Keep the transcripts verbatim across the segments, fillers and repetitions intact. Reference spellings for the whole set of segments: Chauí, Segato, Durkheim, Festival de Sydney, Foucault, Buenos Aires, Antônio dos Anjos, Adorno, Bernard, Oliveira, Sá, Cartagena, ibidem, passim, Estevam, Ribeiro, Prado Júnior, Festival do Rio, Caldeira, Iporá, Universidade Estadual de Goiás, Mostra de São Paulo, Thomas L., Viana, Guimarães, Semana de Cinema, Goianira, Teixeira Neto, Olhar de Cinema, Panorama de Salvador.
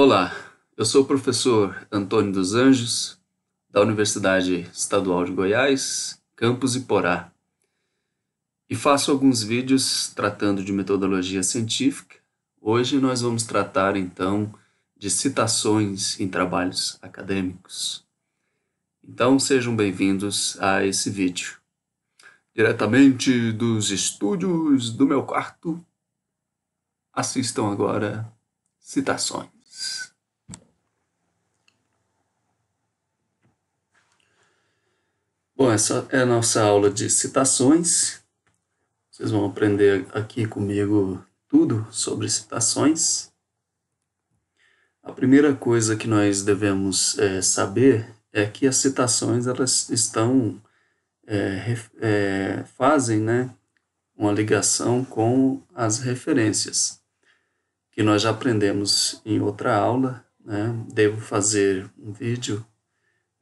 Olá, eu sou o professor Antônio dos Anjos, da Universidade Estadual de Goiás, campus Iporá, e faço alguns vídeos tratando de metodologia científica. Hoje nós vamos tratar, então, de citações em trabalhos acadêmicos. Então, sejam bem-vindos a esse vídeo. Diretamente dos estúdios do meu quarto, assistam agora citações. Bom, essa é a nossa aula de citações. Vocês vão aprender aqui comigo tudo sobre citações. A primeira coisa que nós devemos é, saber é que as citações elas estão é, é, fazem, né, uma ligação com as referências, que nós já aprendemos em outra aula, né? Devo fazer um vídeo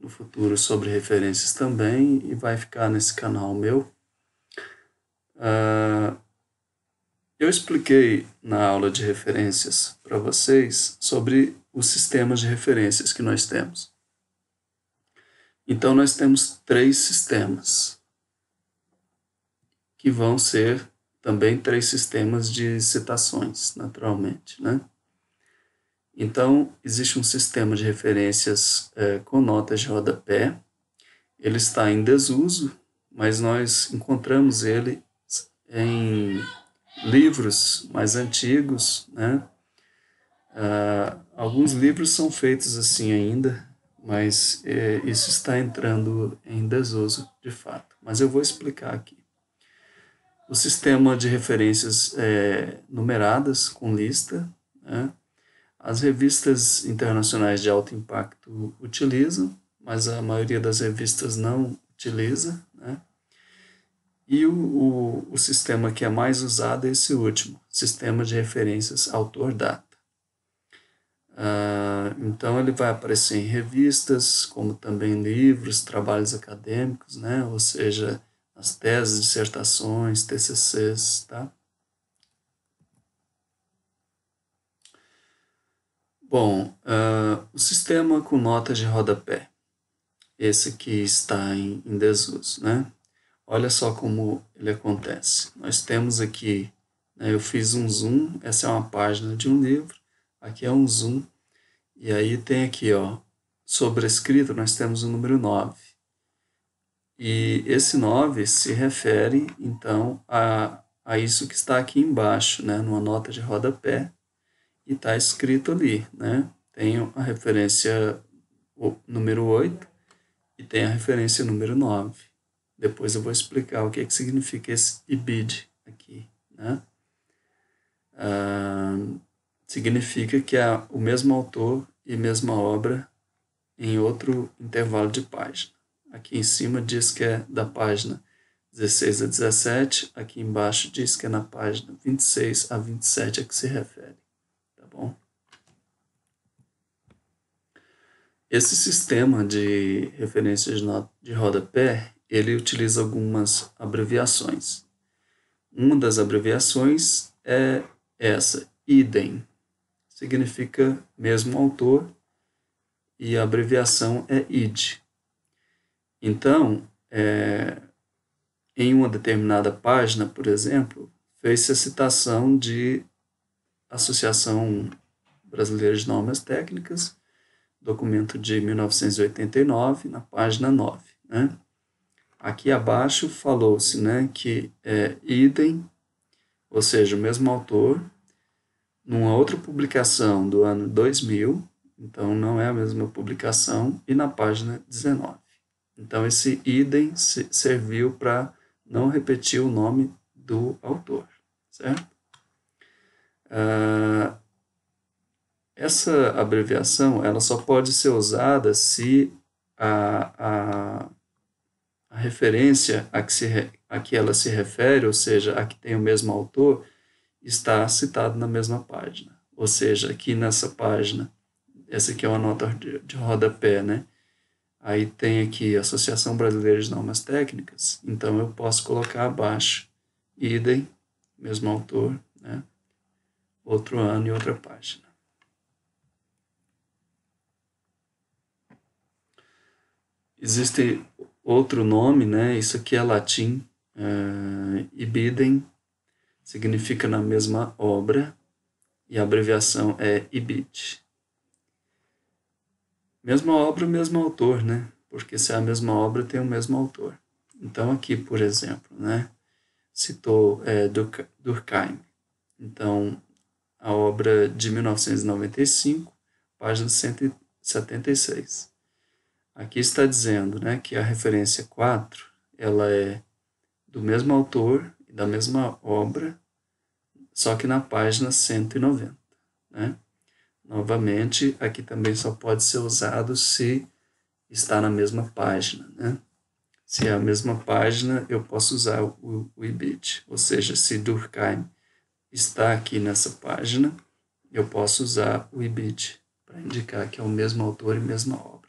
no futuro sobre referências também, e vai ficar nesse canal meu. Uh, eu expliquei na aula de referências para vocês sobre os sistemas de referências que nós temos. Então, nós temos três sistemas, que vão ser também três sistemas de citações, naturalmente, né? Então, existe um sistema de referências é, com notas de rodapé. Ele está em desuso, mas nós encontramos ele em livros mais antigos, né? Ah, alguns livros são feitos assim ainda, mas é, isso está entrando em desuso, de fato. Mas eu vou explicar aqui. O sistema de referências é, numeradas, com lista, né? As revistas internacionais de alto impacto utilizam, mas a maioria das revistas não utiliza, né? E o, o, o sistema que é mais usado é esse último, sistema de referências autor-data. Ah, então, ele vai aparecer em revistas, como também livros, trabalhos acadêmicos, né? Ou seja, as teses, dissertações, T C Cs, tá? Bom, uh, o sistema com notas de rodapé, esse que está em, em desuso, né? Olha só como ele acontece. Nós temos aqui, né, eu fiz um zoom, essa é uma página de um livro, aqui é um zoom, e aí tem aqui, ó, sobrescrito, nós temos o número nove. E esse nove se refere, então, a, a isso que está aqui embaixo, né? Numa nota de rodapé, e está escrito ali, né? Tem a referência número oito e tem a referência número nove. Depois eu vou explicar o que, é que significa esse I B I D aqui, né? Ah, significa que é o mesmo autor e mesma obra em outro intervalo de página. Aqui em cima diz que é da página dezesseis a dezessete, aqui embaixo diz que é na página vinte e seis a vinte e sete a que se refere, tá bom? Esse sistema de referências de rodapé, ele utiliza algumas abreviações. Uma das abreviações é essa, idem, significa mesmo autor, e a abreviação é I D. Então, é, em uma determinada página, por exemplo, fez-se a citação de Associação Brasileira de Normas Técnicas, documento de mil novecentos e oitenta e nove, na página nove. Né? Aqui abaixo falou-se, né, que é idem, ou seja, o mesmo autor, numa outra publicação do ano dois mil, então não é a mesma publicação, e na página dezenove. Então, esse idem serviu para não repetir o nome do autor, certo? Uh, essa abreviação ela só pode ser usada se a, a, a referência a que, se, a que ela se refere, ou seja, a que tem o mesmo autor, está citado na mesma página. Ou seja, aqui nessa página, essa aqui é uma nota de, de rodapé, né? Aí tem aqui Associação Brasileira de Normas Técnicas, então eu posso colocar abaixo, idem, mesmo autor, né? Outro ano e outra página. Existe outro nome, né? Isso aqui é latim, uh, ibidem, significa na mesma obra, e a abreviação é ibid. Mesma obra, mesmo autor, né? Porque se é a mesma obra, tem o mesmo autor. Então, aqui, por exemplo, né? Citou é, Durkheim. Então, a obra de mil novecentos e noventa e cinco, página cento e setenta e seis. Aqui está dizendo, né, que a referência quatro, ela é do mesmo autor e da mesma obra, só que na página cento e noventa. Né? Novamente, aqui também só pode ser usado se está na mesma página, né? Se é a mesma página, eu posso usar o, o ibid. Ou seja, se Durkheim está aqui nessa página, eu posso usar o ibid para indicar que é o mesmo autor e mesma obra.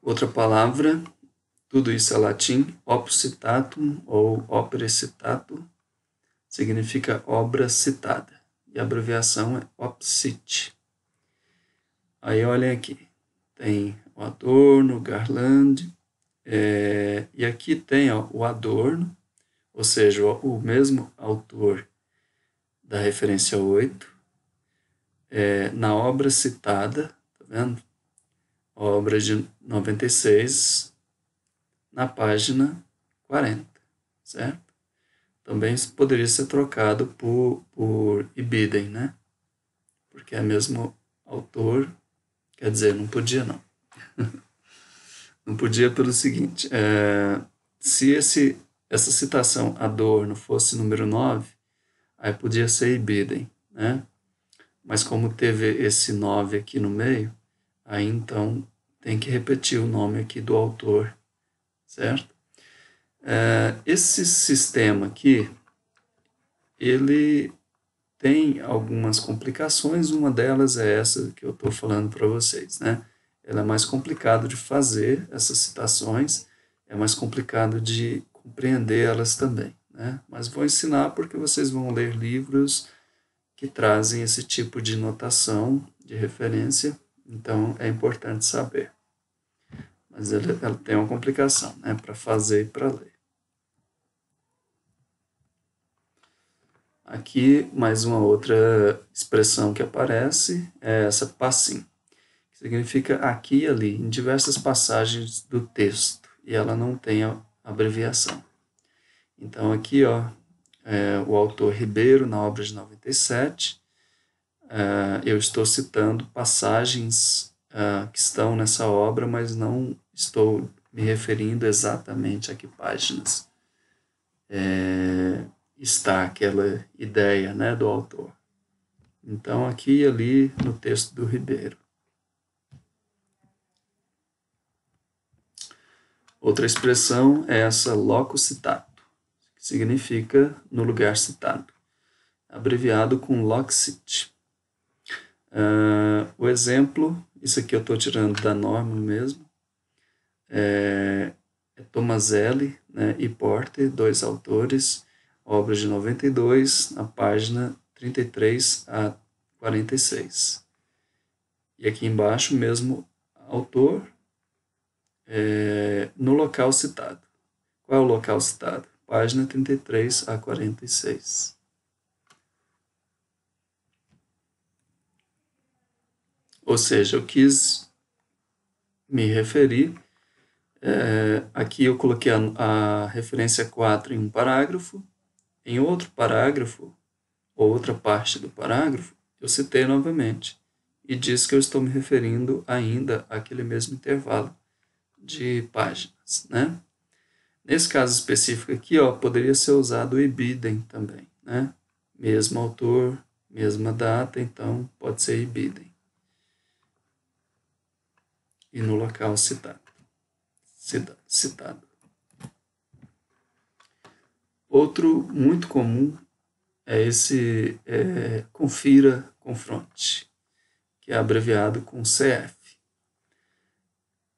Outra palavra, tudo isso é latim, opus citatum ou opere citatum, significa obra citada. E a abreviação é opcit. Aí olhem aqui. Tem o Adorno, Garland, é, e aqui tem ó, o Adorno, ou seja, o, o mesmo autor da referência oito, é, na obra citada, tá vendo? Obra de noventa e seis, na página quarenta, certo? Também isso poderia ser trocado por, por ibidem, né? Porque é o mesmo autor. Quer dizer, não podia não. Não podia pelo seguinte, é, se esse, essa citação Adorno fosse número nove, aí podia ser ibidem, né? Mas como teve esse nove aqui no meio, aí então tem que repetir o nome aqui do autor, certo? É, esse sistema aqui, ele... tem algumas complicações, uma delas é essa que eu estou falando para vocês, né? Ela é mais complicada de fazer, essas citações, é mais complicado de compreender elas também, né? Mas vou ensinar porque vocês vão ler livros que trazem esse tipo de notação, de referência, então é importante saber. Mas ela, ela tem uma complicação, né? Para fazer e para ler. Aqui, mais uma outra expressão que aparece, é essa passim, que significa aqui e ali, em diversas passagens do texto, e ela não tem a abreviação. Então, aqui, ó, é, o autor Ribeiro, na obra de noventa e sete, é, eu estou citando passagens é, que estão nessa obra, mas não estou me referindo exatamente a que páginas. É... está aquela ideia, né, do autor. Então, aqui e ali no texto do Ribeiro. Outra expressão é essa loco citato, que significa no lugar citado, abreviado com loccit. Uh, o exemplo, isso aqui eu estou tirando da norma mesmo, é, é Thomas L., né, e Porter, dois autores, obra de noventa e dois, na página trinta e três a quarenta e seis. E aqui embaixo, mesmo autor, é, no local citado. Qual é o local citado? Página trinta e três a quarenta e seis. Ou seja, eu quis me referir... É, aqui eu coloquei a, a referência quatro em um parágrafo. Em outro parágrafo, ou outra parte do parágrafo, eu citei novamente e diz que eu estou me referindo ainda àquele mesmo intervalo de páginas, né? Nesse caso específico aqui, ó, poderia ser usado o ibidem também, né? Mesmo autor, mesma data, então pode ser ibidem. E no local citado. Cita, citado. Outro muito comum é esse é, confira, confronte, que é abreviado com C F.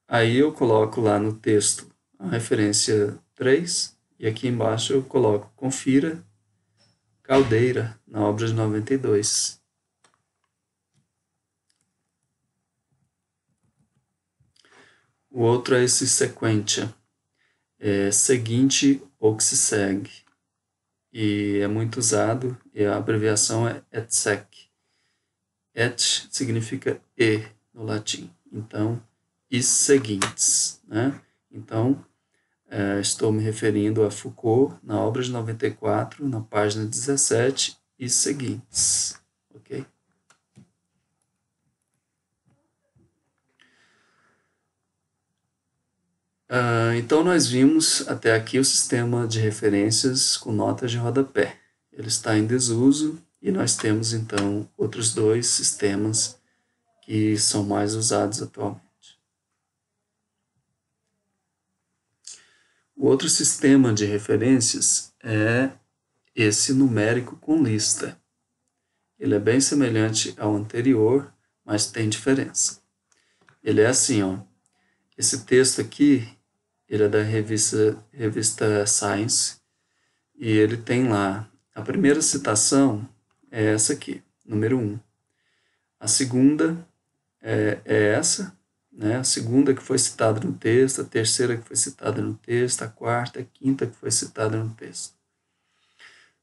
Aí eu coloco lá no texto a referência três, e aqui embaixo eu coloco confira, Caldeira, na obra de noventa e dois. O outro é esse sequentia, é seguinte ou que se segue, e é muito usado, e a abreviação é etsec. Et significa e no latim, então, e seguintes, né? Então, é, estou me referindo a Foucault na obra de noventa e quatro, na página dezessete, e seguintes, ok? Uh, então, nós vimos até aqui o sistema de referências com notas de rodapé. Ele está em desuso e nós temos, então, outros dois sistemas que são mais usados atualmente. O outro sistema de referências é esse numérico com lista. Ele é bem semelhante ao anterior, mas tem diferença. Ele é assim, ó. Esse texto aqui, ele é da revista, revista Science, e ele tem lá, a primeira citação é essa aqui, número um. A segunda é, é essa, né? A segunda que foi citada no texto, a terceira que foi citada no texto, a quarta, a quinta que foi citada no texto.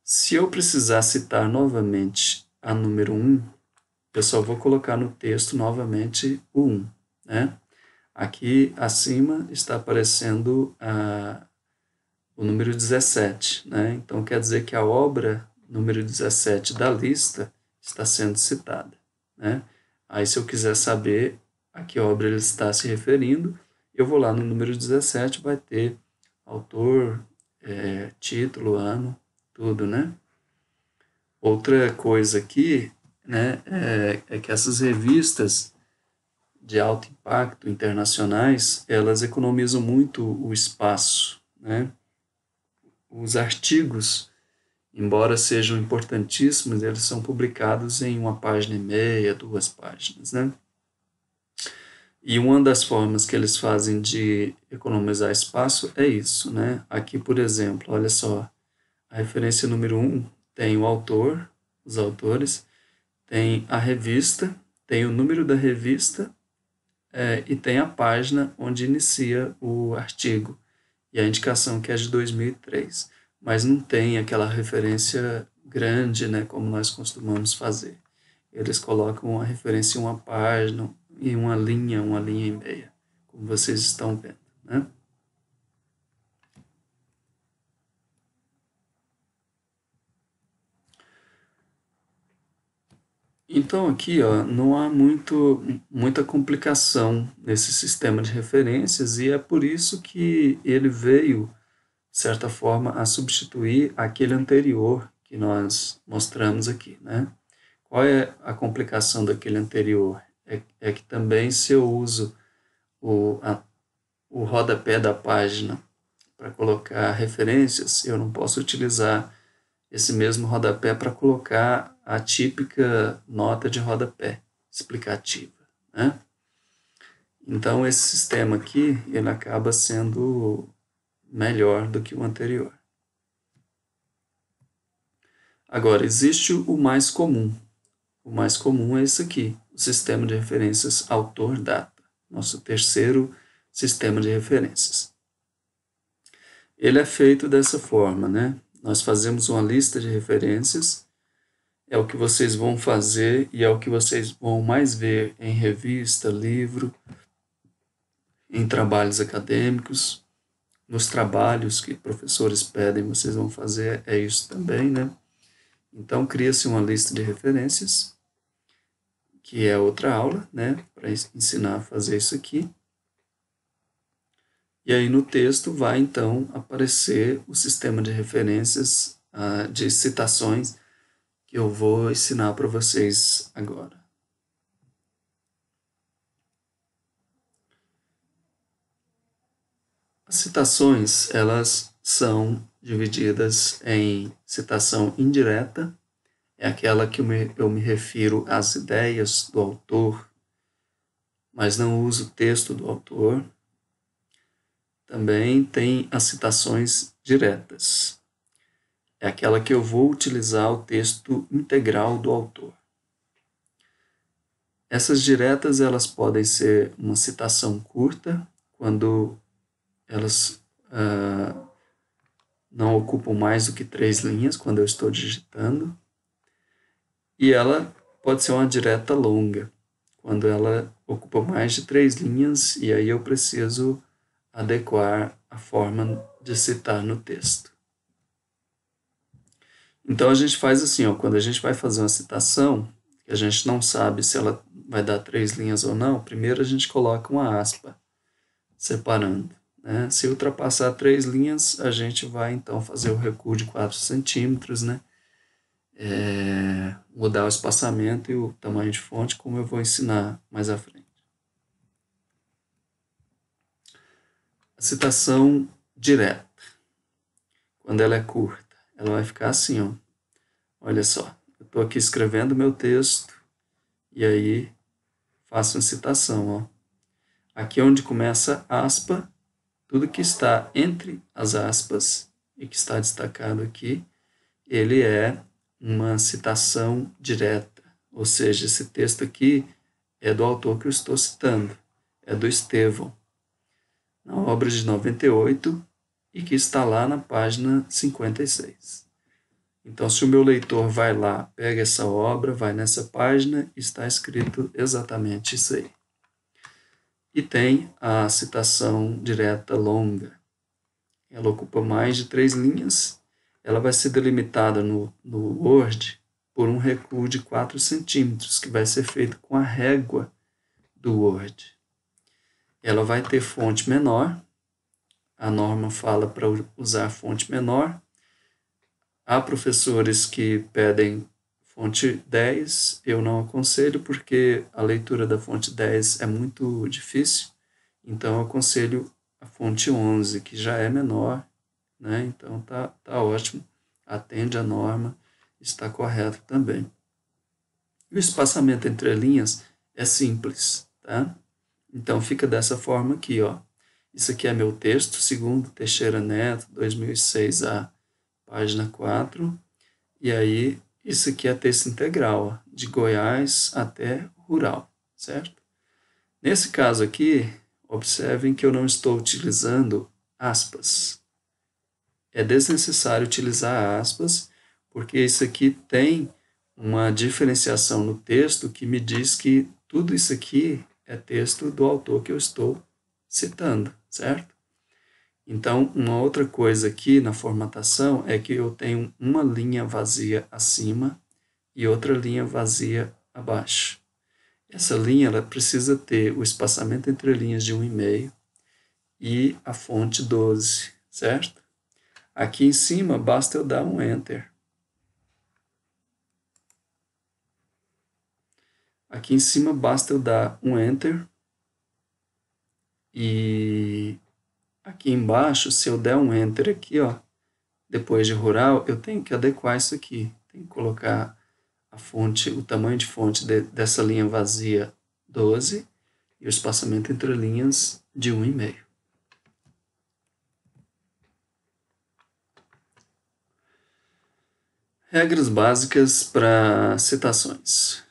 Se eu precisar citar novamente a número um, eu só vou colocar no texto novamente o um, né? Aqui acima está aparecendo a, o número dezessete, né? Então quer dizer que a obra número dezessete da lista está sendo citada, né? Aí se eu quiser saber a que obra ele está se referindo, eu vou lá no número dezessete, vai ter autor, é, título, ano, tudo, né? Outra coisa aqui, né, é, é que essas revistas de alto impacto internacionais, elas economizam muito o espaço, né? Os artigos, embora sejam importantíssimos, eles são publicados em uma página e meia, duas páginas, né? E uma das formas que eles fazem de economizar espaço é isso, né? Aqui, por exemplo, olha só, a referência número um tem o autor, os autores, tem a revista, tem o número da revista, É, e tem a página onde inicia o artigo, e a indicação que é de dois mil e três, mas não tem aquela referência grande, né, como nós costumamos fazer. Eles colocam uma referência em uma página, em uma linha, uma linha e meia, como vocês estão vendo, né? Então, aqui, ó, não há muito, muita complicação nesse sistema de referências, e é por isso que ele veio, de certa forma, a substituir aquele anterior que nós mostramos aqui, né? Qual é a complicação daquele anterior? É, é que também, se eu uso o, a, o rodapé da página para colocar referências, eu não posso utilizar esse mesmo rodapé para colocar a típica nota de rodapé explicativa, né? Então, esse sistema aqui, ele acaba sendo melhor do que o anterior. Agora, existe o mais comum. O mais comum é esse aqui, o sistema de referências autor-data, nosso terceiro sistema de referências. Ele é feito dessa forma, né? Nós fazemos uma lista de referências, é o que vocês vão fazer e é o que vocês vão mais ver em revista, livro, em trabalhos acadêmicos, nos trabalhos que professores pedem, vocês vão fazer, é isso também, né? Então, cria-se uma lista de referências, que é outra aula, né, para ensinar a fazer isso aqui. E aí no texto vai, então, aparecer o sistema de referências, uh, de citações, que eu vou ensinar para vocês agora. As citações, elas são divididas em citação indireta, é aquela que eu me, eu me refiro às ideias do autor, mas não uso o texto do autor. Também tem as citações diretas. É aquela que eu vou utilizar o texto integral do autor. Essas diretas, elas podem ser uma citação curta, quando elas uh, não ocupam mais do que três linhas, quando eu estou digitando. E ela pode ser uma direta longa, quando ela ocupa mais de três linhas, e aí eu preciso adequar a forma de citar no texto. Então a gente faz assim, ó, quando a gente vai fazer uma citação, que a gente não sabe se ela vai dar três linhas ou não, primeiro a gente coloca uma aspa separando, né? Se ultrapassar três linhas, a gente vai então fazer o recuo de quatro centímetros, né? É, mudar o espaçamento e o tamanho de fonte, como eu vou ensinar mais à frente. A citação direta, quando ela é curta, ela vai ficar assim, ó. Olha só, eu estou aqui escrevendo meu texto e aí faço uma citação, ó. Aqui onde começa a aspa, tudo que está entre as aspas e que está destacado aqui, ele é uma citação direta, ou seja, esse texto aqui é do autor que eu estou citando, é do Estevam, na obra de noventa e oito e que está lá na página cinquenta e seis. Então, se o meu leitor vai lá, pega essa obra, vai nessa página, está escrito exatamente isso aí. E tem a citação direta longa. Ela ocupa mais de três linhas. Ela vai ser delimitada no, no Word por um recuo de quatro centímetros, que vai ser feito com a régua do Word. Ela vai ter fonte menor, a norma fala para usar fonte menor. Há professores que pedem fonte dez, eu não aconselho, porque a leitura da fonte dez é muito difícil, então eu aconselho a fonte onze, que já é menor, né? Então tá, tá ótimo, atende a norma, está correto também. E o espaçamento entre linhas é simples, tá? Então fica dessa forma aqui, ó. Isso aqui é meu texto, segundo Teixeira Neto, dois mil e seis, a página quatro. E aí, isso aqui é texto integral, ó, de Goiás até rural, certo? Nesse caso aqui, observem que eu não estou utilizando aspas. É desnecessário utilizar aspas, porque isso aqui tem uma diferenciação no texto que me diz que tudo isso aqui é texto do autor que eu estou citando, certo? Então, uma outra coisa aqui na formatação é que eu tenho uma linha vazia acima e outra linha vazia abaixo. Essa linha ela precisa ter o espaçamento entre linhas de um vírgula cinco e a fonte doze, certo? Aqui em cima, basta eu dar um Enter. Aqui em cima, basta eu dar um Enter. E aqui embaixo, se eu der um Enter aqui, ó, depois de rural, eu tenho que adequar isso aqui. Tenho que colocar a fonte, o tamanho de fonte de, dessa linha vazia doze e o espaçamento entre linhas de um vírgula cinco. Regras básicas para citações.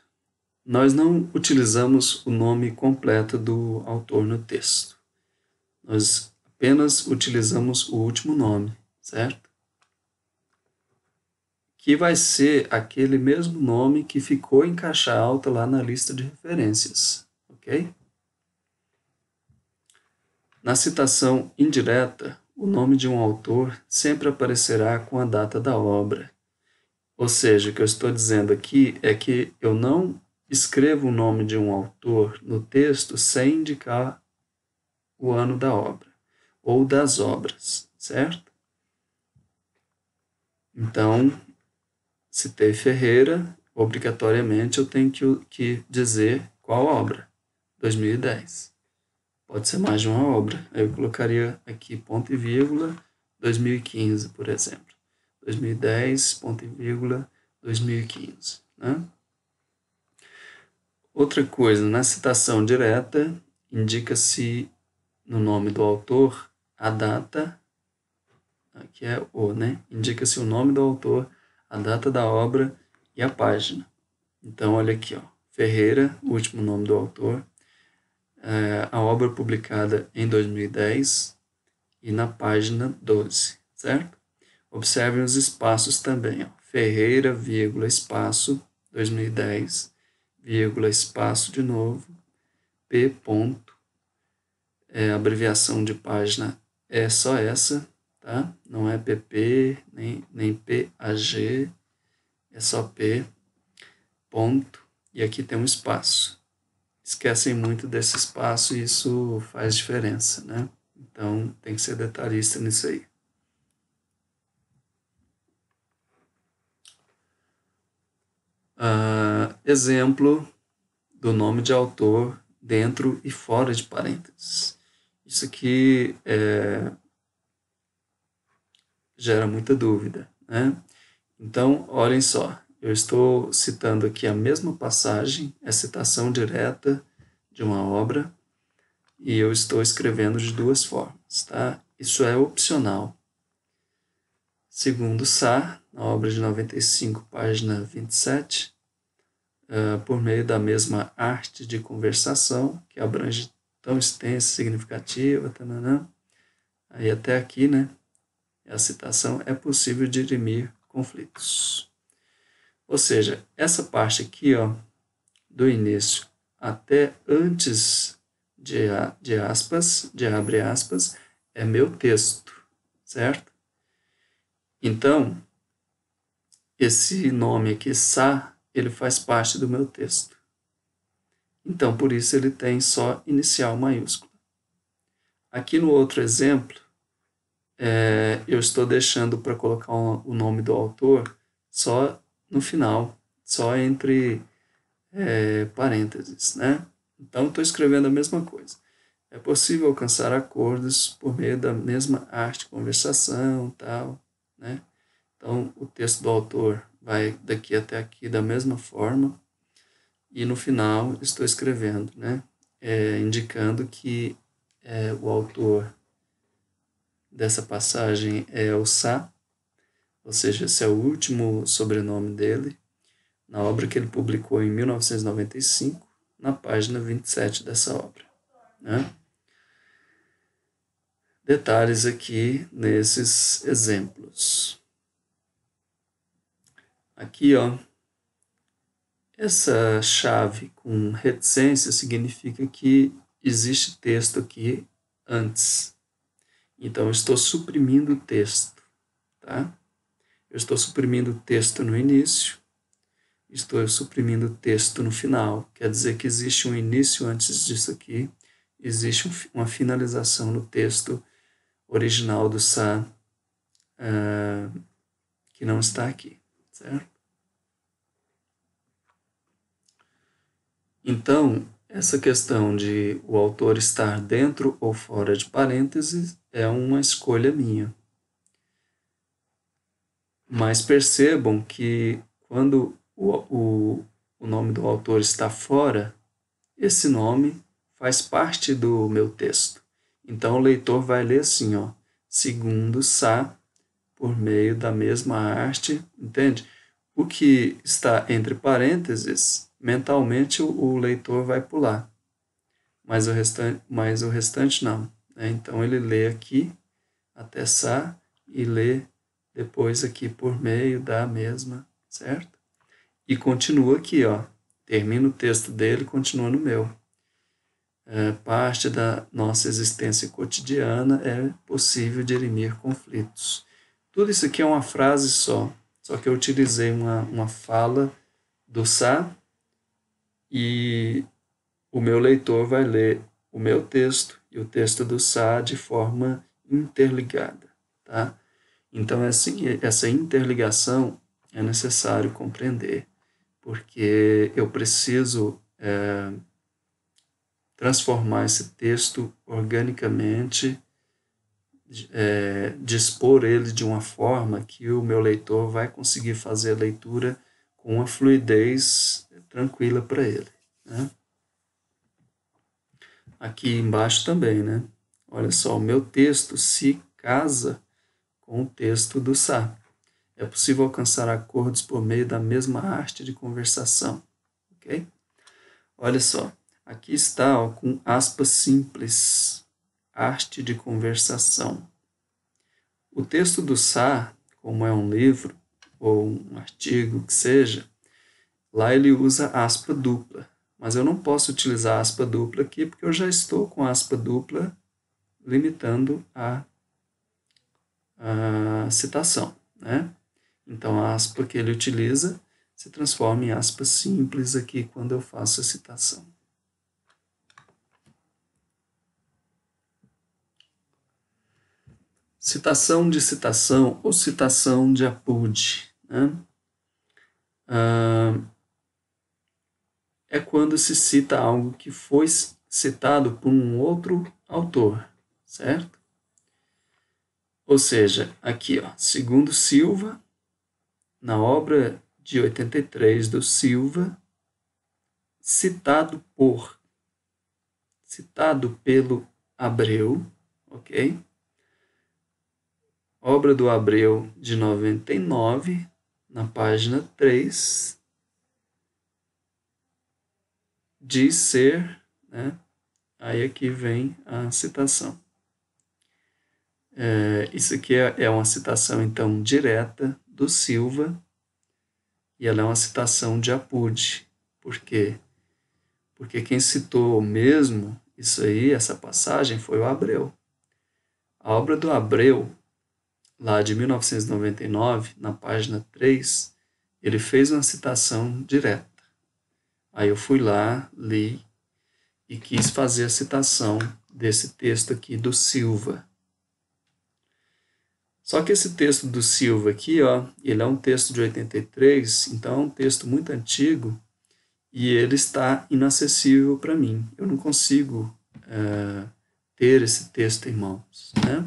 Nós não utilizamos o nome completo do autor no texto. Nós apenas utilizamos o último nome, certo? Que vai ser aquele mesmo nome que ficou em caixa alta lá na lista de referências, ok? Na citação indireta, o nome de um autor sempre aparecerá com a data da obra. Ou seja, o que eu estou dizendo aqui é que eu não escrevo o nome de um autor no texto sem indicar o ano da obra ou das obras, certo? Então, citei Ferreira, obrigatoriamente eu tenho que, que dizer qual obra, dois mil e dez. Pode ser mais de uma obra, eu colocaria aqui ponto e vírgula, dois mil e quinze, por exemplo. dois mil e dez, ponto e vírgula, dois mil e quinze. Né? Outra coisa, na citação direta, indica-se no nome do autor a data, aqui é o, né? Indica-se o nome do autor, a data da obra e a página. Então, olha aqui, ó, Ferreira, o último nome do autor, é, a obra publicada em dois mil e dez e na página doze, certo? Observem os espaços também, ó. Ferreira, vírgula, espaço, dois mil e dez, vírgula, espaço de novo, P ponto, é, abreviação de página é só essa, tá? Não é P P, nem, nem P A G, é só P, ponto, e aqui tem um espaço. Esquecem muito desse espaço e isso faz diferença, né? Então, tem que ser detalhista nisso aí. Uh, exemplo do nome de autor dentro e fora de parênteses. Isso aqui é, gera muita dúvida, né? Então, olhem só, eu estou citando aqui a mesma passagem, é citação direta de uma obra, e eu estou escrevendo de duas formas, tá? Isso é opcional. Segundo Sá, na obra de noventa e cinco, página vinte e sete, Uh, por meio da mesma arte de conversação, que abrange tão extensa, significativa, tananã. Aí até aqui, né, a citação, é possível dirimir conflitos. Ou seja, essa parte aqui, ó, do início até antes de, a, de aspas, de abre aspas, é meu texto, certo? Então, esse nome aqui, Sá, ele faz parte do meu texto. Então, por isso, ele tem só inicial maiúscula. Aqui no outro exemplo, é, eu estou deixando para colocar um, o nome do autor só no final, só entre é, parênteses, né? Então, estou escrevendo a mesma coisa. É possível alcançar acordos por meio da mesma arte, conversação, tal, né? Então, o texto do autor vai daqui até aqui da mesma forma, e no final estou escrevendo, né, é, indicando que é, o autor dessa passagem é o Sá, ou seja, esse é o último sobrenome dele, na obra que ele publicou em mil novecentos e noventa e cinco, na página vinte e sete dessa obra, né? Detalhes aqui nesses exemplos. Aqui, ó, essa chave com reticência significa que existe texto aqui antes. Então, eu estou suprimindo o texto, tá? Eu estou suprimindo o texto no início, estou suprimindo o texto no final. Quer dizer que existe um início antes disso aqui, existe uma finalização no texto original do Sá, uh, que não está aqui, certo? Então, essa questão de o autor estar dentro ou fora de parênteses é uma escolha minha. Mas percebam que quando o, o, o nome do autor está fora, esse nome faz parte do meu texto. Então, o leitor vai ler assim, ó, segundo Sá, por meio da mesma arte, entende? O que está entre parênteses, mentalmente o leitor vai pular, mas o restante, mas o restante não, né? Então, ele lê aqui até Sá e lê depois aqui por meio da mesma, certo? E continua aqui, ó, termina o texto dele, continua no meu. É, parte da nossa existência cotidiana é possível dirimir conflitos. Tudo isso aqui é uma frase só, só que eu utilizei uma, uma fala do Sá, e o meu leitor vai ler o meu texto e o texto do Sá de forma interligada, tá? Então, assim, essa interligação é necessário compreender, porque eu preciso é, transformar esse texto organicamente, é, dispor ele de uma forma que o meu leitor vai conseguir fazer a leitura com uma fluidez tranquila para ele, né? Aqui embaixo também, né? Olha só, o meu texto se casa com o texto do Sá. É possível alcançar acordos por meio da mesma arte de conversação, ok? Olha só, Aqui está, ó, com aspas simples, arte de conversação. O texto do Sá, como é um livro ou um artigo que seja, lá ele usa aspa dupla. Mas eu não posso utilizar aspa dupla aqui porque eu já estou com aspa dupla limitando a, a citação, né? Então a aspa que ele utiliza se transforma em aspa simples aqui quando eu faço a citação. Citação de citação ou citação de apude, né? Ah, é quando se cita algo que foi citado por um outro autor, certo? Ou seja, aqui, ó, segundo Silva, na obra de oitenta e três do Silva, citado por, citado pelo Abreu, ok? Obra do Abreu de noventa e nove, na página três, diz ser, né? Aí aqui vem a citação. É, isso aqui é, é uma citação, então, direta do Silva, e ela é uma citação de apude. Por quê? Porque quem citou mesmo isso aí, essa passagem, foi o Abreu. A obra do Abreu, lá de mil novecentos e noventa e nove, na página três, ele fez uma citação direta. Aí eu fui lá, li e quis fazer a citação desse texto aqui do Silva. Só que esse texto do Silva aqui, ó, ele é um texto de oitenta e três, então é um texto muito antigo e ele está inacessível para mim. Eu não consigo é, ter esse texto em mãos, né?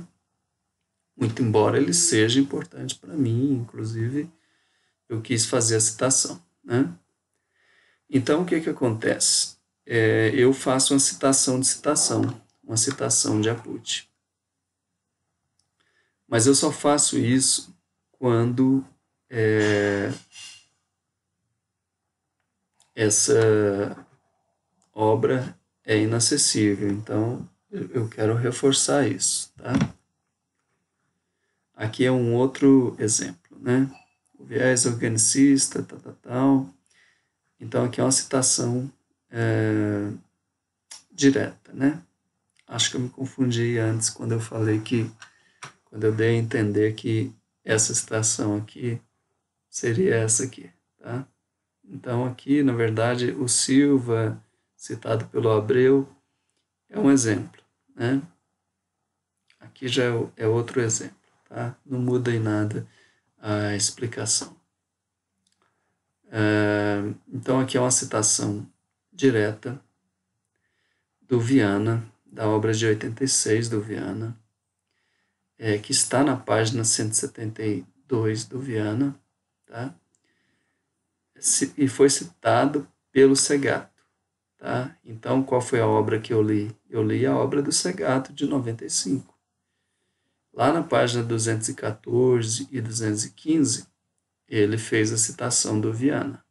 Muito embora ele seja importante para mim, inclusive eu quis fazer a citação, né? Então, o que que acontece? É, eu faço uma citação de citação, uma citação de apude. Mas eu só faço isso quando é, essa obra é inacessível. Então, eu quero reforçar isso, tá? Aqui é um outro exemplo, né? O viés organicista, tal, tal, tal. Então, aqui é uma citação é, direta, né? Acho que eu me confundi antes quando eu falei que... Quando eu dei a entender que essa citação aqui seria essa aqui, tá? Então, aqui, na verdade, o Silva, citado pelo Abreu, é um exemplo, né? Aqui já é outro exemplo, tá? Não muda em nada a explicação. Uh, então, aqui é uma citação direta do Viana, da obra de oitenta e seis do Viana, é, que está na página cento e setenta e dois do Viana, tá? E foi citado pelo Segato, tá? Então, qual foi a obra que eu li? Eu li a obra do Segato de noventa e cinco. Lá na página duzentos e quatorze e duzentos e quinze, ele fez a citação do Viana.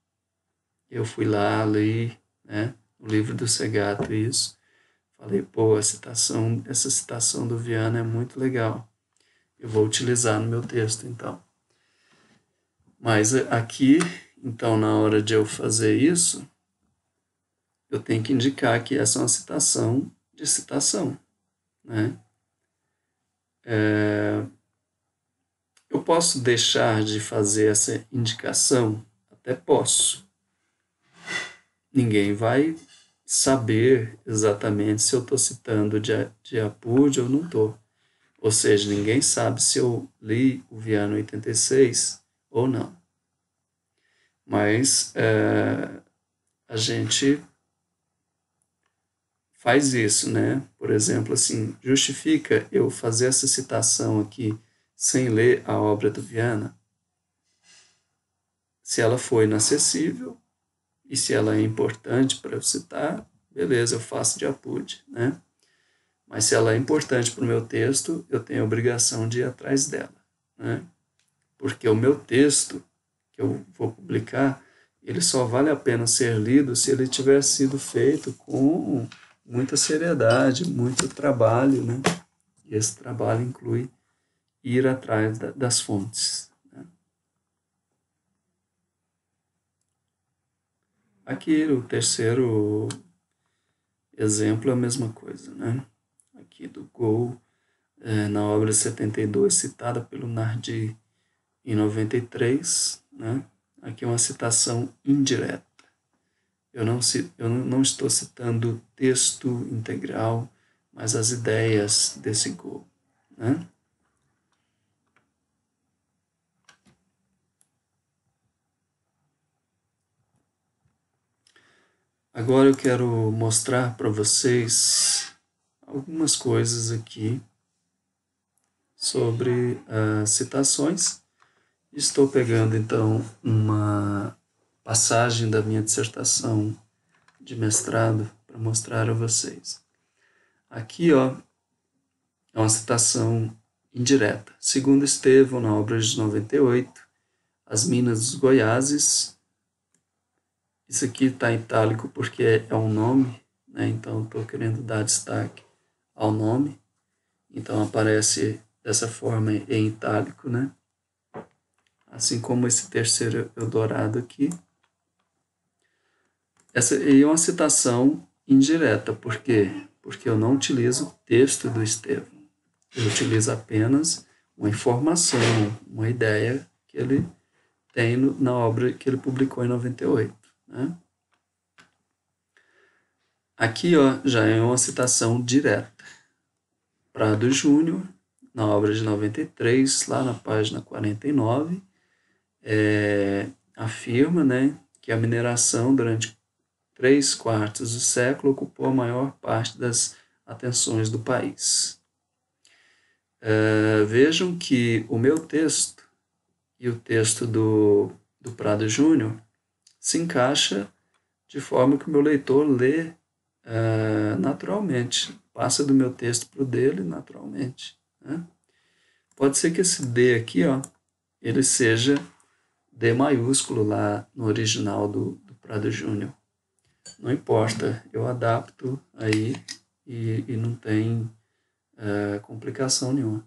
Eu fui lá, li, né, o livro do Segato e isso. Falei, pô, a citação, essa citação do Viana é muito legal. Eu vou utilizar no meu texto, então. Mas aqui, então, na hora de eu fazer isso, eu tenho que indicar que essa é uma citação de citação, né? É... Eu posso deixar de fazer essa indicação? Até posso. Ninguém vai saber exatamente se eu estou citando de, de apude ou não estou. Ou seja, ninguém sabe se eu li o Viana oitenta e seis ou não. Mas é, a gente faz isso, né? Por exemplo, assim, justifica eu fazer essa citação aqui sem ler a obra do Viana, se ela for inacessível e se ela é importante para eu citar, beleza, eu faço de apude, né? Mas se ela é importante para o meu texto, eu tenho a obrigação de ir atrás dela, né? Porque o meu texto que eu vou publicar, ele só vale a pena ser lido se ele tiver sido feito com muita seriedade, muito trabalho, né? E esse trabalho inclui ir atrás da, das fontes. Né? Aqui o terceiro exemplo é a mesma coisa, né? Aqui do Gol, é, na obra setenta e dois, citada pelo Nardi em noventa e três, né? Aqui é uma citação indireta. Eu não, eu não estou citando o texto integral, mas as ideias desse Gol, né? Agora eu quero mostrar para vocês algumas coisas aqui sobre as citações. Estou pegando, então, uma passagem da minha dissertação de mestrado para mostrar a vocês. Aqui, ó, é uma citação indireta. Segundo Estevam, na obra de noventa e oito, As Minas dos Goiáses. Isso aqui está em itálico porque é um nome, né? Então estou querendo dar destaque ao nome. Então aparece dessa forma em itálico, né? Assim como esse terceiro Eldorado aqui. Essa é uma citação indireta, por quê? Porque eu não utilizo o texto do Estevam. Eu utilizo apenas uma informação, uma ideia que ele tem no, na obra que ele publicou em noventa e oito. Né? Aqui, ó, já é uma citação direta. Prado Júnior, na obra de noventa e três, lá na página quarenta e nove, É, afirma, né, que a mineração durante três quartos do século ocupou a maior parte das atenções do país. É, vejam que o meu texto e o texto do, do Prado Júnior se encaixa de forma que o meu leitor lê é, naturalmente, passa do meu texto para o dele naturalmente. Né? Pode ser que esse D aqui, ó, ele seja D maiúsculo lá no original do, do Prado Júnior. Não importa, eu adapto aí e, e não tem uh, complicação nenhuma.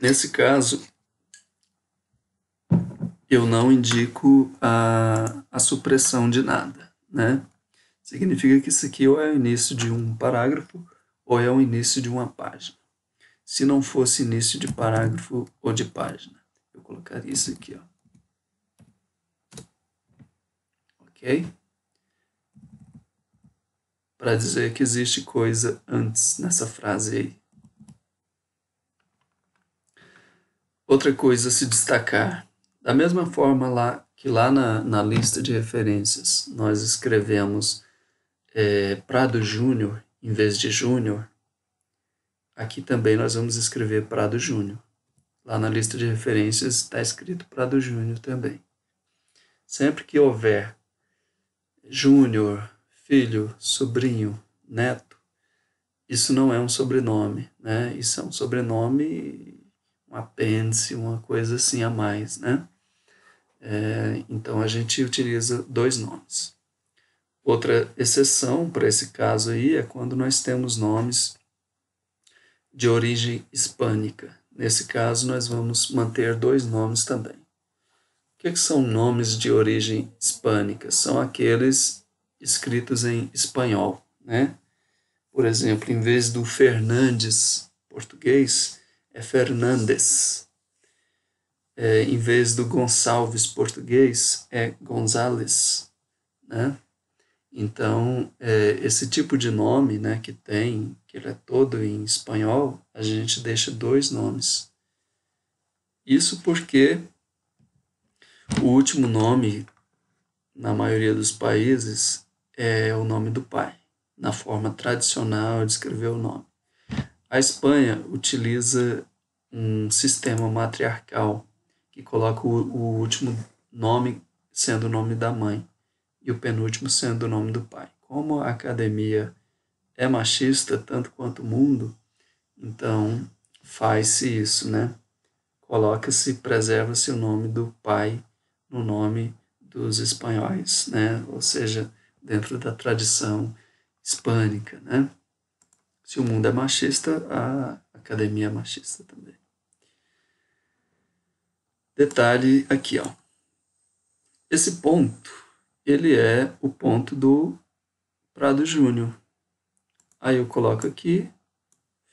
Nesse caso, eu não indico a, a supressão de nada, né? Significa que isso aqui ou é o início de um parágrafo ou é o início de uma página. Se não fosse início de parágrafo ou de página, eu colocaria isso aqui, ó. Ok? Para dizer que existe coisa antes nessa frase aí. Outra coisa a se destacar. Da mesma forma lá que lá na, na lista de referências nós escrevemos é, Prado Júnior em vez de Júnior, aqui também nós vamos escrever Prado Júnior. Lá na lista de referências está escrito Prado Júnior também. Sempre que houver Júnior, filho, sobrinho, neto, isso não é um sobrenome, né? Isso é um sobrenome, um apêndice, uma coisa assim a mais, né? É, então a gente utiliza dois nomes. Outra exceção para esse caso aí é quando nós temos nomes de origem hispânica. Nesse caso, nós vamos manter dois nomes também. O que, que são nomes de origem hispânica? São aqueles escritos em espanhol, né? Por exemplo, em vez do Fernandes português, é Fernandes. É, em vez do Gonçalves português, é Gonzales, né? Então, é, esse tipo de nome, né, que tem, que ele é todo em espanhol, a gente deixa dois nomes. Isso porque o último nome, na maioria dos países, é o nome do pai, na forma tradicional de escrever o nome. A Espanha utiliza um sistema matriarcal, que coloca o, o último nome sendo o nome da mãe e o penúltimo sendo o nome do pai. Como a academia é machista tanto quanto o mundo, então faz-se isso, né? coloca-se, preserva-se o nome do pai no nome dos espanhóis, né? Ou seja, dentro da tradição hispânica, né? Se o mundo é machista, a academia é machista também. Detalhe aqui, ó. Esse ponto, ele é o ponto do Prado Júnior. Aí eu coloco aqui,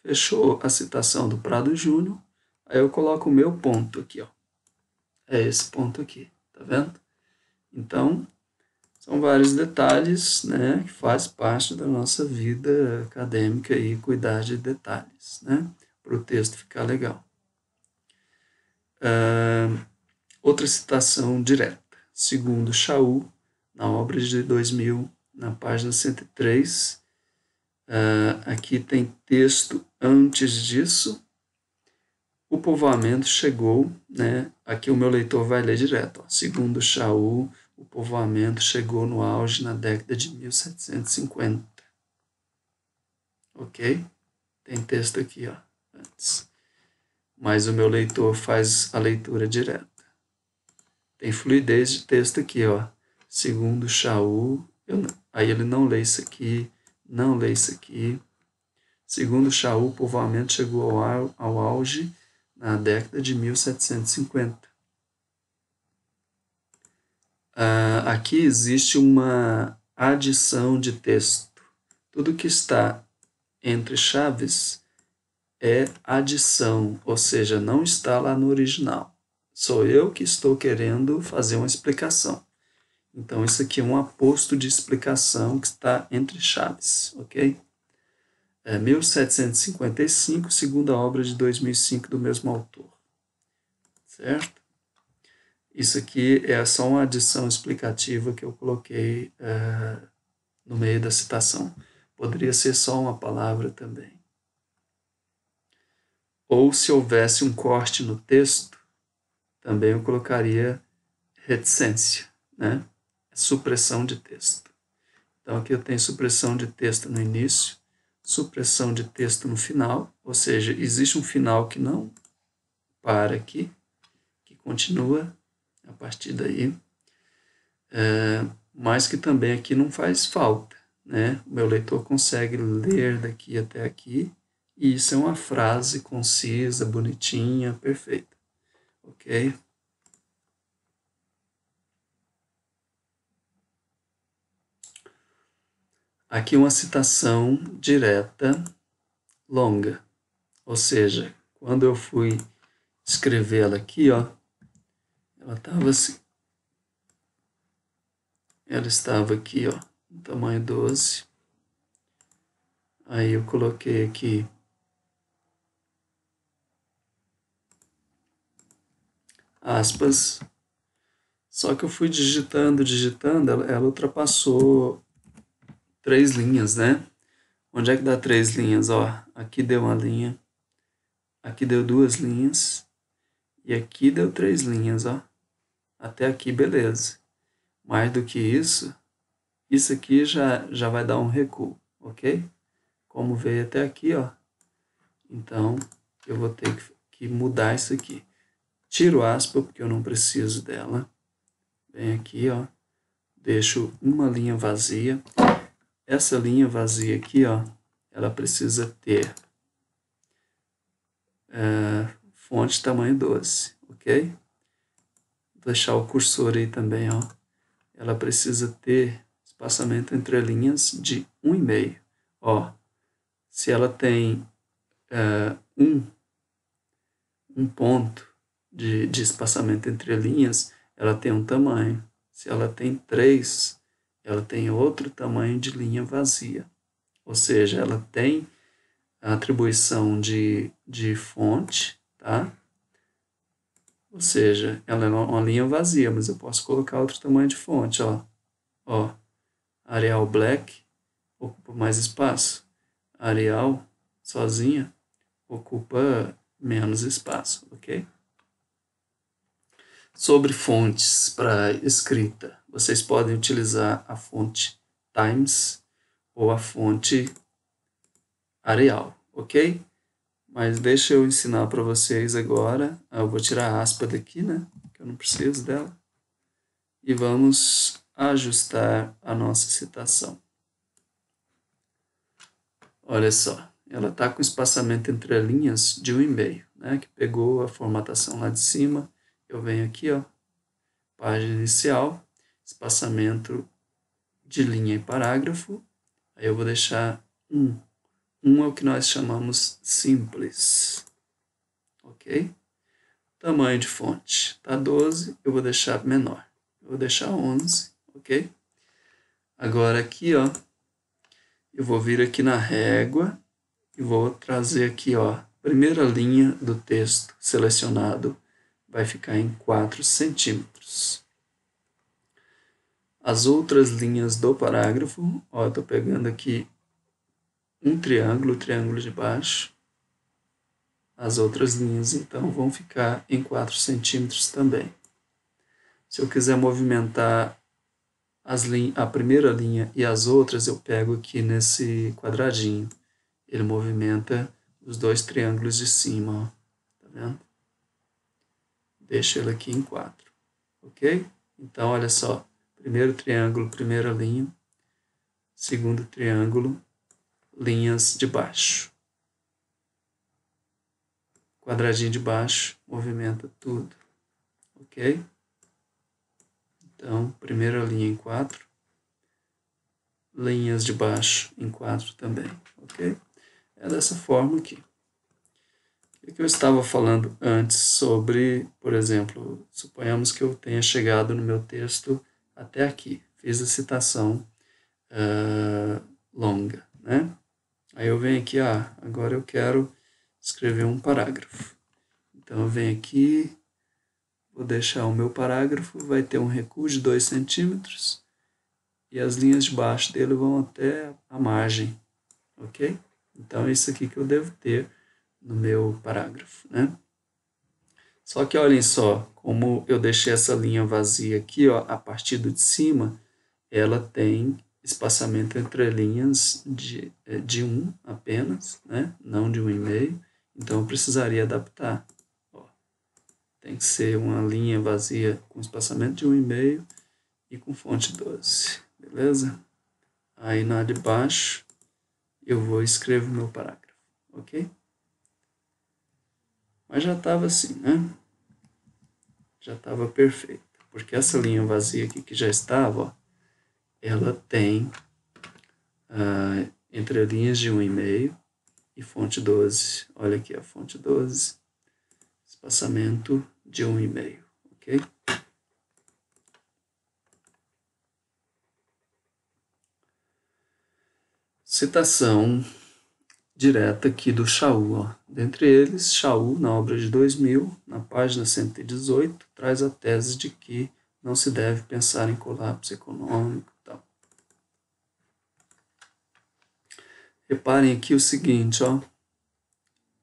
fechou a citação do Prado Júnior, aí eu coloco o meu ponto aqui, ó. É esse ponto aqui, tá vendo? Então, são vários detalhes, né, que faz parte da nossa vida acadêmica e cuidar de detalhes, né, para o texto ficar legal. Uh, outra citação direta, segundo Chauí, na obra de dois mil, na página cento e três, uh, aqui tem texto antes disso, o povoamento chegou, né, aqui o meu leitor vai ler direto, ó, segundo Chauí, o povoamento chegou no auge na década de mil setecentos e cinquenta. Ok? Tem texto aqui, ó, antes. Mas o meu leitor faz a leitura direta. Tem fluidez de texto aqui, ó. Segundo Chauí, aí ele não lê isso aqui, não lê isso aqui. Segundo Chauí, o povoamento chegou ao, ao auge na década de mil setecentos e cinquenta. Uh, aqui existe uma adição de texto. Tudo que está entre chaves é adição, ou seja, não está lá no original. Sou eu que estou querendo fazer uma explicação. Então, isso aqui é um aposto de explicação que está entre chaves, ok? É mil setecentos e cinquenta e cinco, segunda obra de dois mil e cinco do mesmo autor, certo? Isso aqui é só uma adição explicativa que eu coloquei uh, no meio da citação. Poderia ser só uma palavra também. Ou se houvesse um corte no texto, também eu colocaria reticência, né? Supressão de texto. Então aqui eu tenho supressão de texto no início, supressão de texto no final, ou seja, existe um final que não para aqui, que continua a partir daí, é, mas que também aqui não faz falta, né? O meu leitor consegue ler daqui até aqui, e isso é uma frase concisa, bonitinha, perfeita, ok? Aqui uma citação direta, longa, ou seja, quando eu fui escrever ela aqui, ó, ela estava assim. Ela estava aqui, ó, no tamanho doze. Aí eu coloquei aqui. Aspas. Só que eu fui digitando, digitando, ela, ela ultrapassou três linhas, né? Onde é que dá três linhas? Ó, aqui deu uma linha, aqui deu duas linhas, e aqui deu três linhas, ó. Até aqui, beleza. Mais do que isso, isso aqui já, já vai dar um recuo, ok? Como veio até aqui, ó. Então, eu vou ter que, que mudar isso aqui. Tiro aspa, porque eu não preciso dela. Vem aqui, ó. Deixo uma linha vazia. Essa linha vazia aqui, ó, ela precisa ter é, fonte tamanho doze, ok? Vou deixar o cursor aí também, ó. Ela precisa ter espaçamento entre linhas de um vírgula cinco. Ó, se ela tem uh, um, um ponto de, de espaçamento entre linhas, ela tem um tamanho. Se ela tem três, ela tem outro tamanho de linha vazia. Ou seja, ela tem a atribuição de, de fonte, tá? Ou seja, ela é uma linha vazia, mas eu posso colocar outro tamanho de fonte, ó. Ó, Arial Black ocupa mais espaço. Arial sozinha ocupa menos espaço, ok? Sobre fontes para escrita, vocês podem utilizar a fonte Times ou a fonte Arial, ok? Mas deixa eu ensinar para vocês agora. Eu vou tirar a aspa daqui, né? Que eu não preciso dela. E vamos ajustar a nossa citação. Olha só. Ela está com espaçamento entre as linhas de um vírgula cinco, né? Que pegou a formatação lá de cima. Eu venho aqui, ó. Página inicial. Espaçamento de linha e parágrafo. Aí eu vou deixar um. Um é o que nós chamamos simples. Ok? Tamanho de fonte. Tá doze, eu vou deixar menor. Eu vou deixar onze, ok? Agora aqui, ó. Eu vou vir aqui na régua e vou trazer aqui, ó. Primeira linha do texto selecionado vai ficar em quatro centímetros. As outras linhas do parágrafo, ó, eu tô pegando aqui um triângulo, o triângulo de baixo. As outras linhas, então, vão ficar em quatro centímetros também. Se eu quiser movimentar as a primeira linha e as outras, eu pego aqui nesse quadradinho. Ele movimenta os dois triângulos de cima, ó. Tá vendo? Deixa ele aqui em quatro, ok? Então, olha só. Primeiro triângulo, primeira linha. Segundo triângulo. Linhas de baixo. Quadradinho de baixo movimenta tudo. Ok? Então, primeira linha em quatro. Linhas de baixo em quatro também. Ok? É dessa forma aqui. O que eu estava falando antes sobre, por exemplo, suponhamos que eu tenha chegado no meu texto até aqui. Fiz a citação uh, longa, né? Aí eu venho aqui, ah, agora eu quero escrever um parágrafo. Então eu venho aqui, vou deixar o meu parágrafo, vai ter um recuo de dois centímetros e as linhas de baixo dele vão até a margem, ok? Então é isso aqui que eu devo ter no meu parágrafo, né? Só que olhem só, como eu deixei essa linha vazia aqui, ó, a partir do de cima, ela tem espaçamento entre linhas de, de um apenas, né? Não de um vírgula cinco. Então, eu precisaria adaptar. Ó, tem que ser uma linha vazia com espaçamento de um vírgula cinco e com fonte doze. Beleza? Aí, na de baixo, eu vou escrever o meu parágrafo. Ok? Mas já estava assim, né? Já estava perfeito. Porque essa linha vazia aqui que já estava, ó, ela tem ah, entre linhas de um vírgula cinco e fonte doze. Olha aqui a fonte doze, espaçamento de um vírgula cinco, ok? Citação direta aqui do Chauí, ó. Dentre eles, Chauí, na obra de dois mil, na página cento e dezoito, traz a tese de que não se deve pensar em colapso econômico. Reparem aqui o seguinte, ó.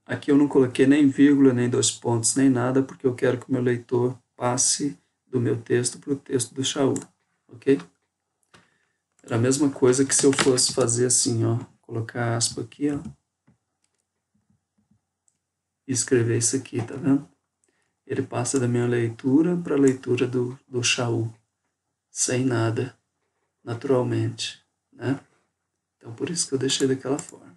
Aqui eu não coloquei nem vírgula, nem dois pontos, nem nada, porque eu quero que o meu leitor passe do meu texto para o texto do Chauí, ok? Era a mesma coisa que se eu fosse fazer assim, ó. Colocar aspa aqui, ó. E escrever isso aqui, tá vendo? Ele passa da minha leitura para a leitura do, do Chauí, sem nada, naturalmente, né? Então, por isso que eu deixei daquela forma.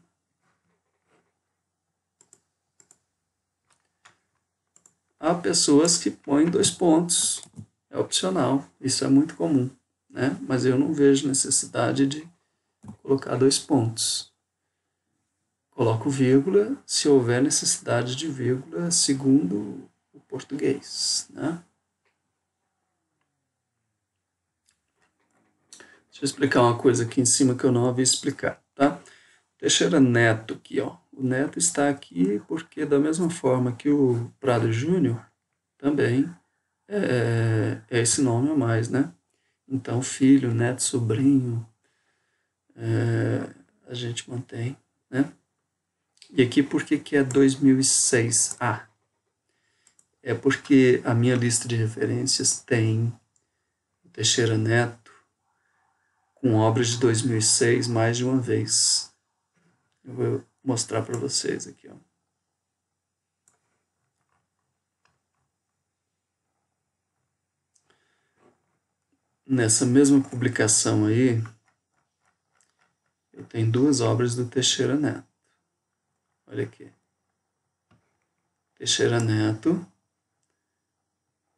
Há pessoas que põem dois pontos. É opcional. Isso é muito comum, né? Mas eu não vejo necessidade de colocar dois pontos. Coloco vírgula, se houver necessidade de vírgula, segundo o português, né? Deixa eu explicar uma coisa aqui em cima que eu não havia explicado, tá? Teixeira Neto aqui, ó. O Neto está aqui porque da mesma forma que o Prado Júnior, também é, é esse nome a mais, né? Então, filho, neto, sobrinho, é, a gente mantém, né? E aqui por que que é dois mil e seis A? É porque a minha lista de referências tem o Teixeira Neto, com obras de dois mil e seis mais de uma vez. Eu vou mostrar para vocês aqui, ó. Nessa mesma publicação aí, eu tenho duas obras do Teixeira Neto. Olha aqui. Teixeira Neto,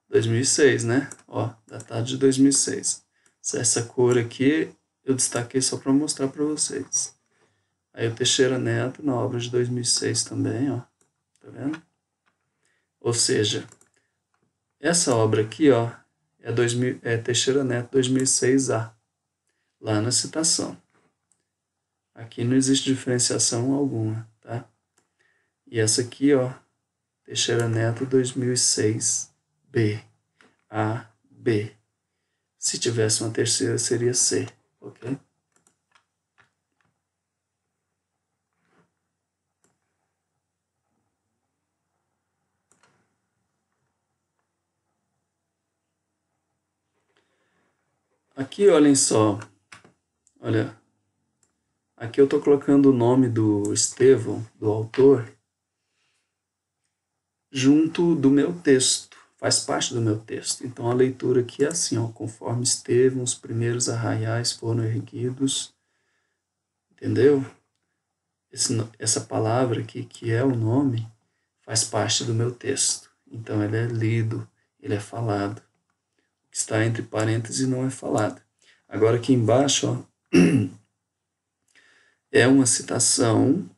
dois mil e seis, né? Ó, datado de dois mil e seis. Essa cor aqui eu destaquei só para mostrar para vocês. Aí o Teixeira Neto, na obra de dois mil e seis também, ó. Tá vendo? Ou seja, essa obra aqui, ó, é, dois mil, é Teixeira Neto dois mil e seis A, lá na citação. Aqui não existe diferenciação alguma, tá? E essa aqui, ó, Teixeira Neto dois mil e seis B, A, B. Se tivesse uma terceira, seria C, ok? Aqui, olhem só, olha, aqui eu estou colocando o nome do Estevam, do autor, junto do meu texto, faz parte do meu texto. Então, a leitura aqui é assim, ó, conforme Estevam, os primeiros arraiais foram erguidos, entendeu? Esse, essa palavra aqui, que é o nome, faz parte do meu texto. Então, ele é lido, ele é falado. Está entre parênteses e não é falado. Agora aqui embaixo, ó, é uma citação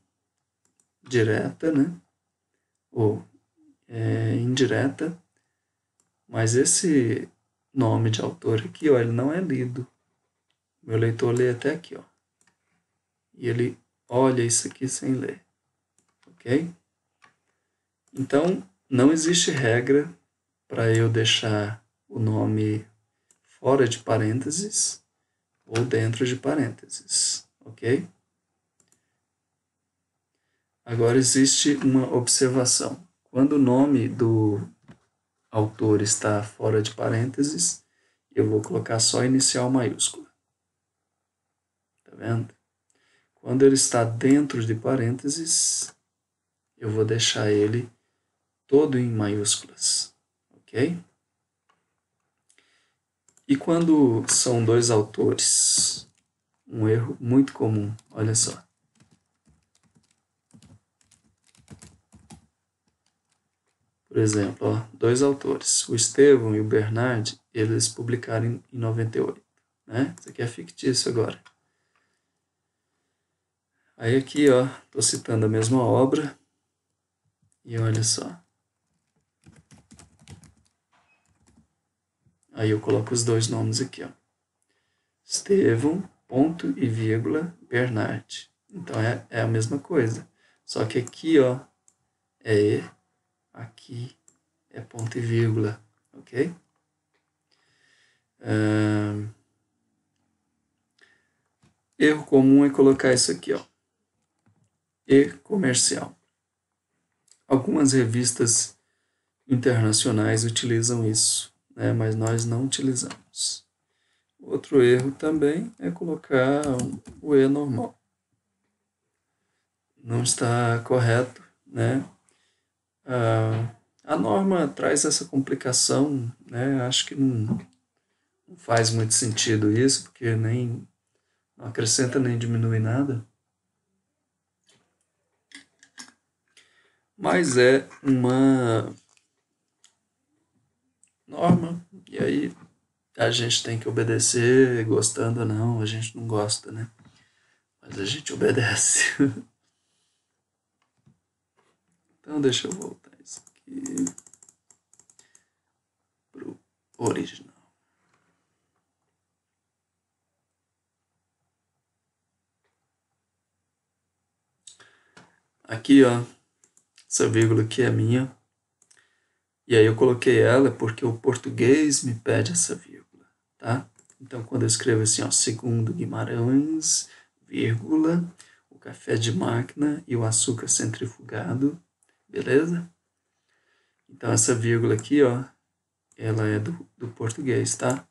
direta, né? Ou é, indireta, mas esse nome de autor aqui, ó, ele não é lido. Meu leitor lê até aqui, ó. E ele olha isso aqui sem ler, ok? Então, não existe regra para eu deixar o nome fora de parênteses ou dentro de parênteses, ok? Agora existe uma observação. Quando o nome do autor está fora de parênteses, eu vou colocar só inicial maiúscula. Tá vendo? Quando ele está dentro de parênteses, eu vou deixar ele todo em maiúsculas, ok? E quando são dois autores, um erro muito comum, olha só. Por exemplo, ó, dois autores, o Estevam e o Bernard, eles publicaram em noventa e oito, né? Isso aqui é fictício agora. Aí aqui, ó, tô citando a mesma obra, e olha só. Aí eu coloco os dois nomes aqui, ó. Estevam, ponto e vírgula, Bernard. Então, é, é a mesma coisa. Só que aqui, ó, é E, aqui é ponto e vírgula, ok? Um, erro comum é colocar isso aqui, ó. E comercial. Algumas revistas internacionais utilizam isso. Né, mas nós não utilizamos. Outro erro também é colocar o E normal. Não está correto, né? Ah, a norma traz essa complicação, né? Acho que não, não faz muito sentido isso, porque nem não acrescenta nem diminui nada. Mas é uma norma, e aí a gente tem que obedecer, gostando ou não, a gente não gosta, né? Mas a gente obedece. Então, deixa eu voltar isso aqui pro original. Aqui, ó, essa vírgula aqui é minha. E aí eu coloquei ela porque o português me pede essa vírgula, tá? Então, quando eu escrevo assim, ó, segundo Guimarães, vírgula, o café de máquina e o açúcar centrifugado, beleza? Então, essa vírgula aqui, ó, ela é do, do português, tá?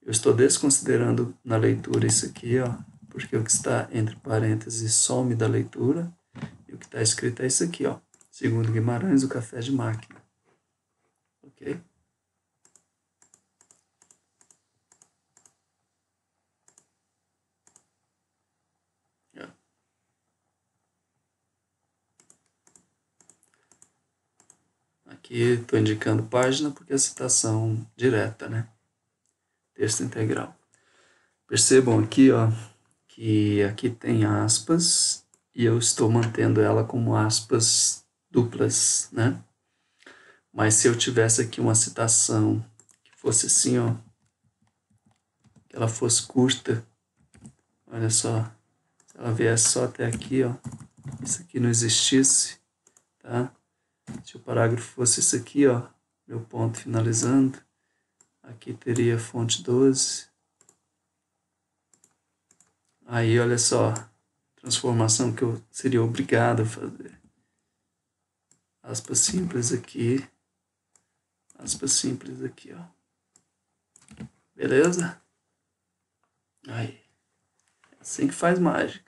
Eu estou desconsiderando na leitura isso aqui, ó, porque o que está entre parênteses some da leitura, e o que está escrito é isso aqui, ó, segundo Guimarães, o café de máquina. Aqui estou indicando página porque é citação direta, né? Texto integral. Percebam aqui, ó, que aqui tem aspas e eu estou mantendo ela como aspas duplas, né? Mas se eu tivesse aqui uma citação que fosse assim, ó, que ela fosse curta, olha só, se ela viesse só até aqui, ó, isso aqui não existisse, tá? Se o parágrafo fosse isso aqui, ó, meu ponto finalizando, aqui teria fonte doze. Aí, olha só, transformação que eu seria obrigado a fazer. Aspas simples aqui, aspas simples aqui, ó. Beleza? Aí, é assim que faz mágica.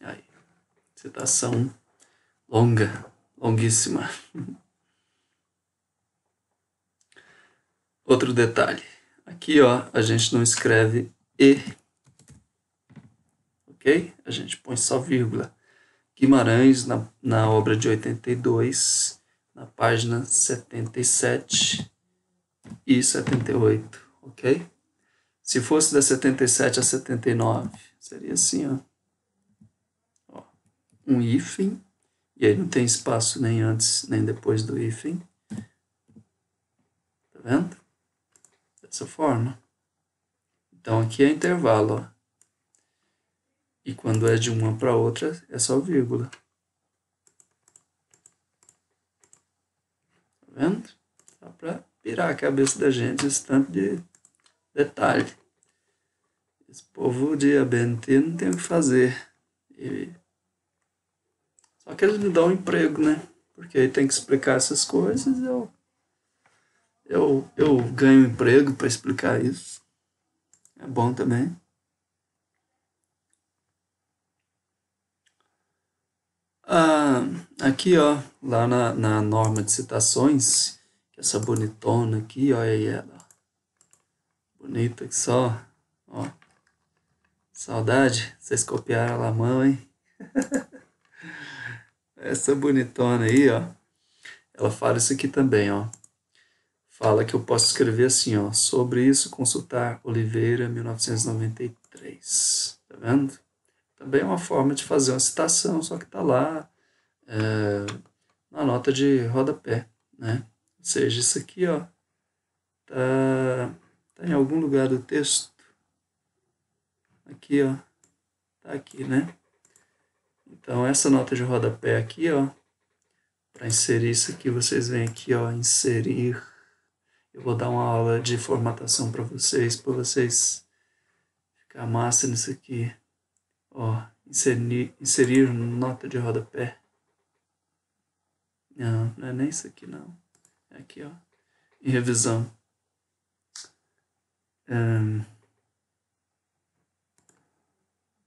Aí, citação longa, longuíssima. Outro detalhe, aqui ó, a gente não escreve E, ok? A gente põe só vírgula. Guimarães, na, na obra de oitenta e dois, na página setenta e sete e setenta e oito, ok? Se fosse da setenta e sete a setenta e nove, seria assim, ó. Ó, um hífen, e aí não tem espaço nem antes nem depois do hífen. Tá vendo? Dessa forma. Então aqui é intervalo, ó. E quando é de uma para outra é só vírgula. Tá vendo? Dá para pirar a cabeça da gente esse tanto de detalhe. Esse povo de A B N T não tem o que fazer. E... só que eles me dão um emprego, né? Porque aí tem que explicar essas coisas, eu... Eu, eu ganho emprego para explicar isso. É bom também. Ah, aqui, ó, lá na, na norma de citações, essa bonitona aqui, olha aí ela. Bonita que só, ó. Saudade, vocês copiaram ela à mão, hein? Essa bonitona aí, ó. Ela fala isso aqui também, ó. Fala que eu posso escrever assim, ó, sobre isso, consultar Oliveira, mil novecentos e noventa e três, tá vendo? Também é uma forma de fazer uma citação, só que tá lá é, na nota de rodapé, né? Ou seja, isso aqui, ó, tá, tá em algum lugar do texto. Aqui, ó, tá aqui, né? Então, essa nota de rodapé aqui, ó, para inserir isso aqui, vocês vêm aqui, ó, inserir. Eu vou dar uma aula de formatação para vocês, para vocês ficar massa nisso aqui. Ó, inserir, inserir nota de rodapé. Não, não é nem isso aqui, não. É aqui, ó. Em revisão. Um,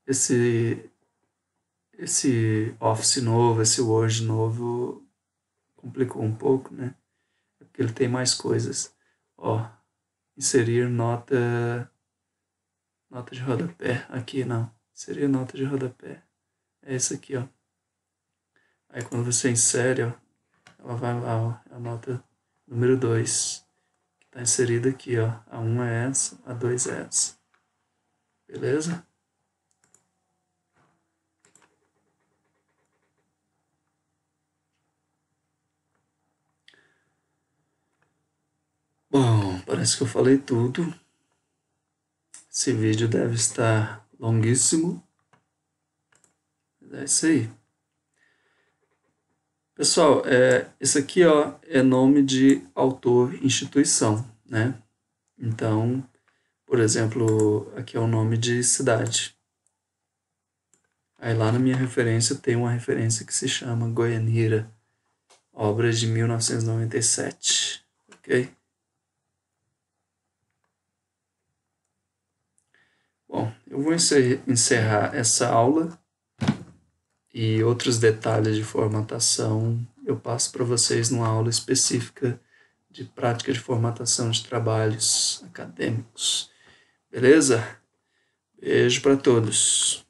esse, esse Office novo, esse Word novo, complicou um pouco, né? Porque ele tem mais coisas. Ó, inserir nota nota de rodapé. Aqui não, inserir nota de rodapé. É isso aqui, ó. Aí quando você insere, ó, ela vai lá, ó, a nota número dois. Que tá inserida aqui, ó. A um é essa, a dois é essa. Beleza? Bom, parece que eu falei tudo. Esse vídeo deve estar longuíssimo. Mas é isso aí. Pessoal, é, esse aqui ó, é nome de autor instituição, né? Então, por exemplo, aqui é o nome de cidade. Aí lá na minha referência tem uma referência que se chama Goianira, obra de mil novecentos e noventa e sete, ok? Bom, eu vou encerrar essa aula e outros detalhes de formatação eu passo para vocês numa aula específica de prática de formatação de trabalhos acadêmicos. Beleza? Beijo para todos.